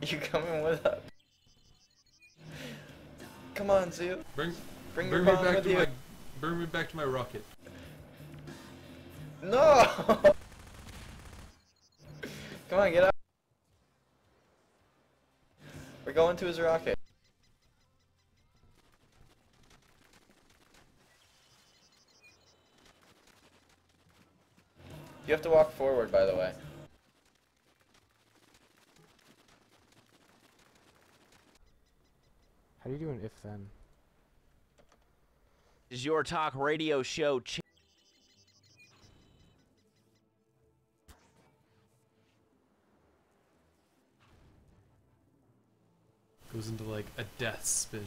You coming with us? Come on, Zeus. Bring me back to you. Bring me back to my rocket. No! Come on, get up. We're going to his rocket. You have to walk forward, by the way. How do you do an if then? Is your talk radio show goes into like a death spin.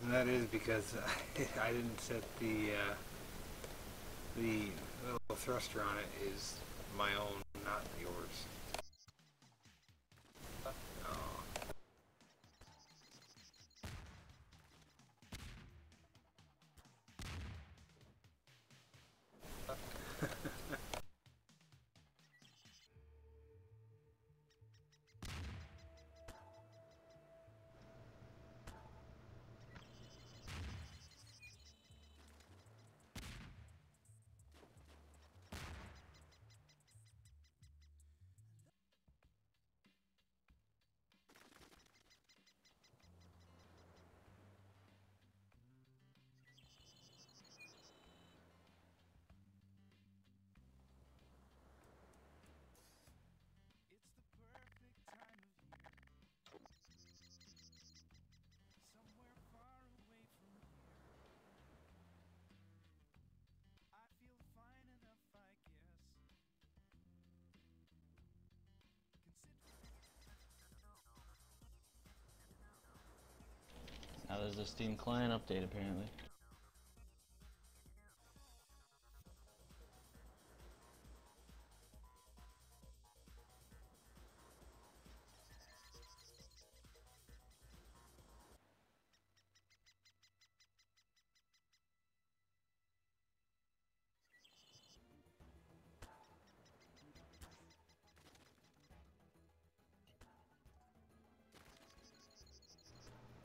And that is because I didn't set the little thruster on it is my own, not yours. Oh. There's a Steam client update apparently.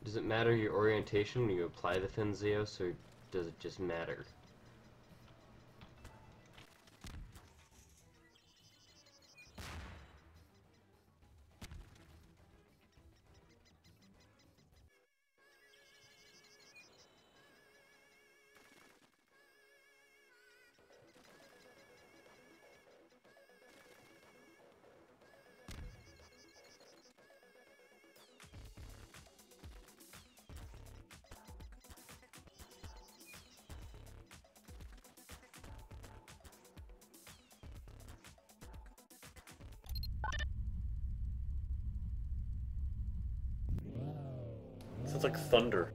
Does it matter your orientation when you apply the fin, Zeus, or does it just matter? Sounds like thunder.